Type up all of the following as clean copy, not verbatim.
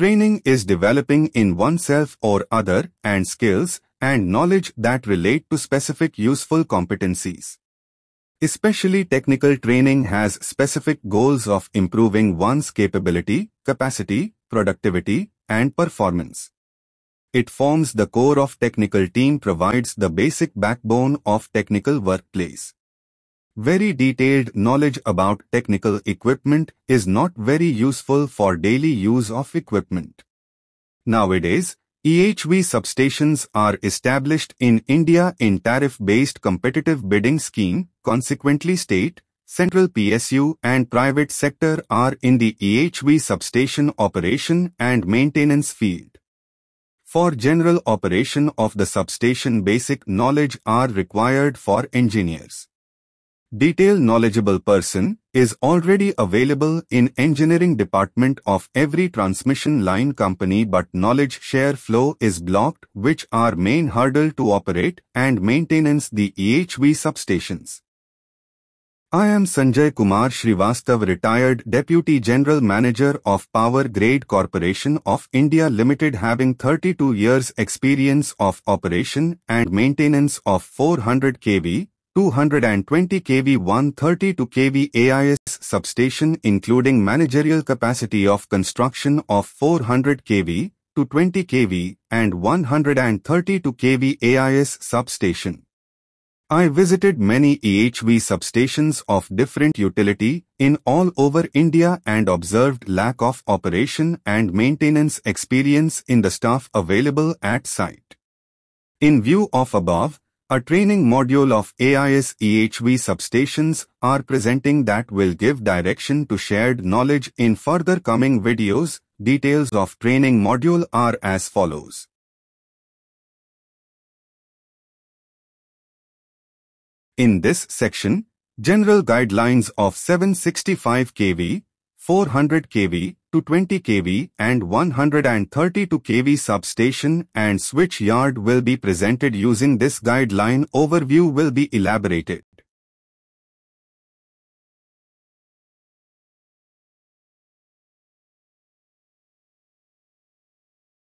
Training is developing in oneself or other and skills and knowledge that relate to specific useful competencies. Especially technical training has specific goals of improving one's capability, capacity, productivity, and performance. It forms the core of technical team, provides the basic backbone of technical workplace. Very detailed knowledge about technical equipment is not very useful for daily use of equipment. Nowadays, EHV substations are established in India in tariff-based competitive bidding scheme. Consequently, state, central PSU and private sector are in the EHV substation operation and maintenance field. For general operation of the substation, basic knowledge are required for engineers. Detailed knowledgeable person is already available in engineering department of every transmission line company, but knowledge share flow is blocked, which are main hurdle to operate and maintenance the EHV substations. I am Sanjay Kumar Shrivastav, retired Deputy General Manager of Power Grid Corporation of India Limited, having 32 years experience of operation and maintenance of 400 kV, 220 kV, 132 kV AIS substation, including managerial capacity of construction of 400 kV, 220 kV and 132 kV AIS substation. I visited many EHV substations of different utility in all over India and observed lack of operation and maintenance experience in the staff available at site. In view of above, a training module of AIS EHV substations are presenting that will give direction to shared knowledge in further coming videos. Details of training module are as follows. In this section, general guidelines of 765 kV, 400 kV, 220 kV and 132 kV substation and switch yard will be presented. Using this guideline, overview will be elaborated.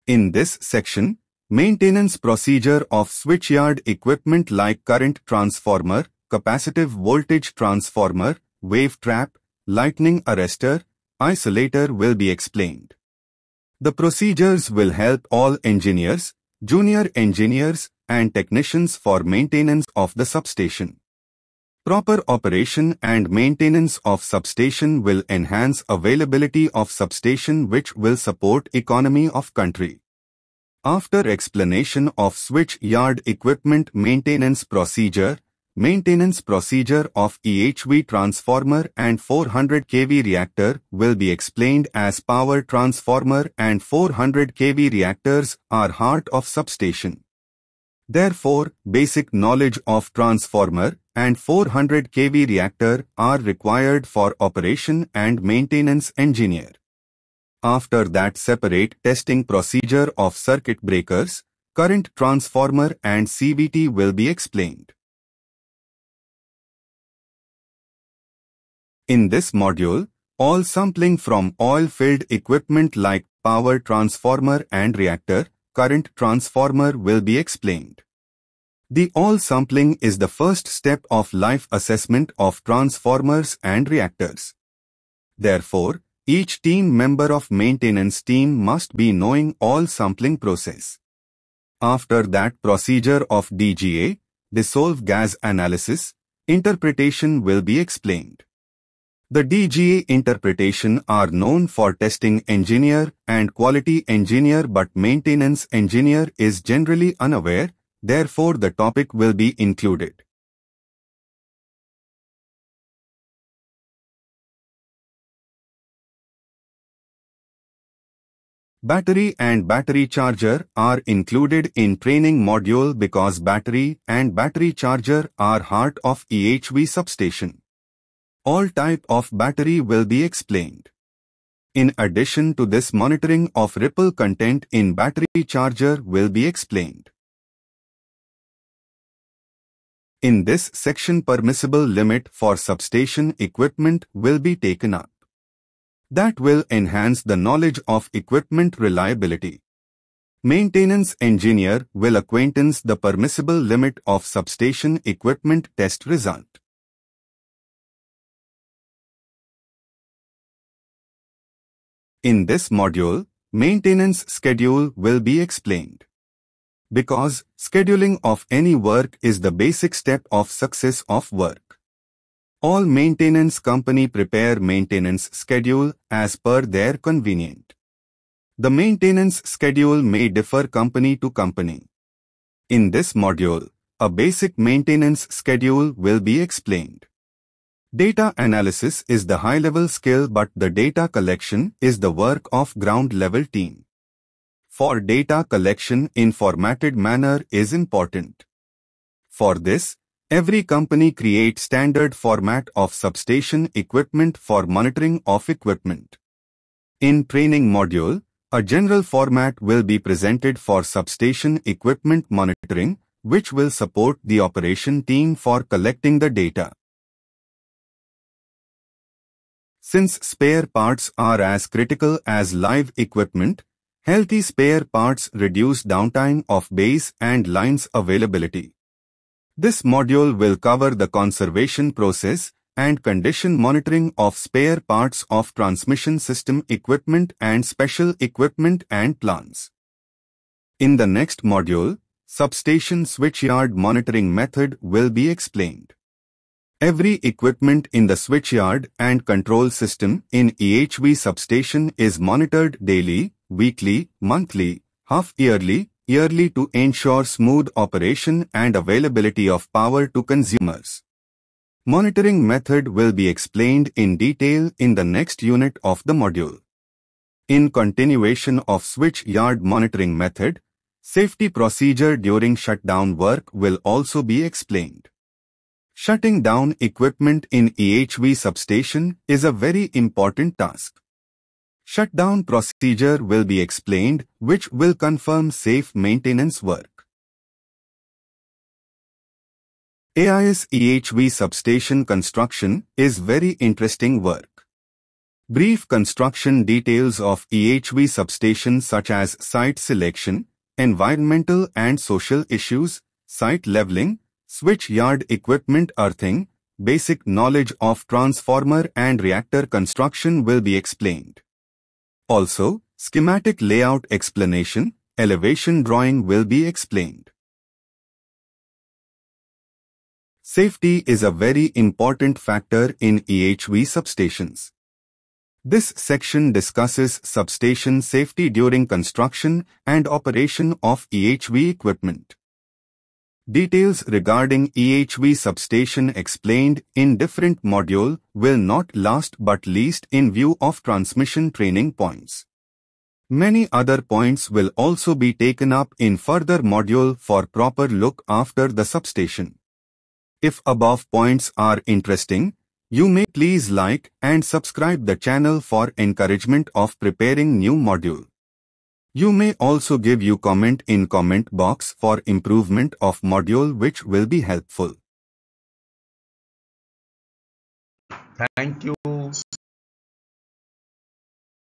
In this section, maintenance procedure of switchyard equipment like current transformer, capacitive voltage transformer, wave trap, lightning arrestor, isolator will be explained. The procedures will help all engineers, junior engineers and technicians for maintenance of the substation. Proper operation and maintenance of substation will enhance availability of substation, which will support economy of country. After explanation of switch yard equipment maintenance procedure of EHV transformer and 400 kV reactor will be explained, as power transformer and 400 kV reactors are heart of substation. Therefore, basic knowledge of transformer and 400 kV reactor are required for operation and maintenance engineer. After that, separate testing procedure of circuit breakers, current transformer and CVT will be explained. In this module, all sampling from oil-filled equipment like power transformer and reactor, current transformer will be explained. The all sampling is the first step of life assessment of transformers and reactors. Therefore, each team member of maintenance team must be knowing all sampling process. After that, procedure of DGA, dissolve gas analysis, interpretation will be explained. The DGA interpretation are known for testing engineer and quality engineer, but maintenance engineer is generally unaware, therefore the topic will be included. Battery and battery charger are included in training module because battery and battery charger are heart of EHV substation. All type of battery will be explained. In addition to this, monitoring of ripple content in battery charger will be explained. In this section, permissible limit for substation equipment will be taken up. that will enhance the knowledge of equipment reliability. Maintenance engineer will acquaintance the permissible limit of substation equipment test result. In this module, maintenance schedule will be explained. Because scheduling of any work is the basic step of success of work. All maintenance company prepare maintenance schedule as per their convenient. The maintenance schedule may differ company to company. In this module, a basic maintenance schedule will be explained. Data analysis is the high-level skill, but the data collection is the work of ground-level team. For data collection in formatted manner is important. For this, every company creates standard format of substation equipment for monitoring of equipment. In training module, a general format will be presented for substation equipment monitoring, which will support the operation team for collecting the data. Since spare parts are as critical as live equipment, healthy spare parts reduce downtime of base and lines availability. This module will cover the conservation process and condition monitoring of spare parts of transmission system equipment and special equipment and plants. In the next module, substation switchyard monitoring method will be explained. Every equipment in the switchyard and control system in EHV substation is monitored daily, weekly, monthly, half-yearly, yearly to ensure smooth operation and availability of power to consumers. Monitoring method will be explained in detail in the next unit of the module. In continuation of switchyard monitoring method, safety procedure during shutdown work will also be explained. Shutting down equipment in EHV substation is a very important task. Shutdown procedure will be explained, which will confirm safe maintenance work. AIS EHV substation construction is very interesting work. Brief construction details of EHV substation such as site selection, environmental and social issues, site leveling, switchyard equipment earthing, basic knowledge of transformer and reactor construction will be explained. Also, schematic layout explanation, elevation drawing will be explained. Safety is a very important factor in EHV substations. This section discusses substation safety during construction and operation of EHV equipment. Details regarding EHV substation explained in different module will not last but least in view of transmission training points. Many other points will also be taken up in further module for proper look after the substation. If above points are interesting, you may please like and subscribe the channel for encouragement of preparing new module. You may also give your comment in comment box for improvement of module, which will be helpful. Thank you.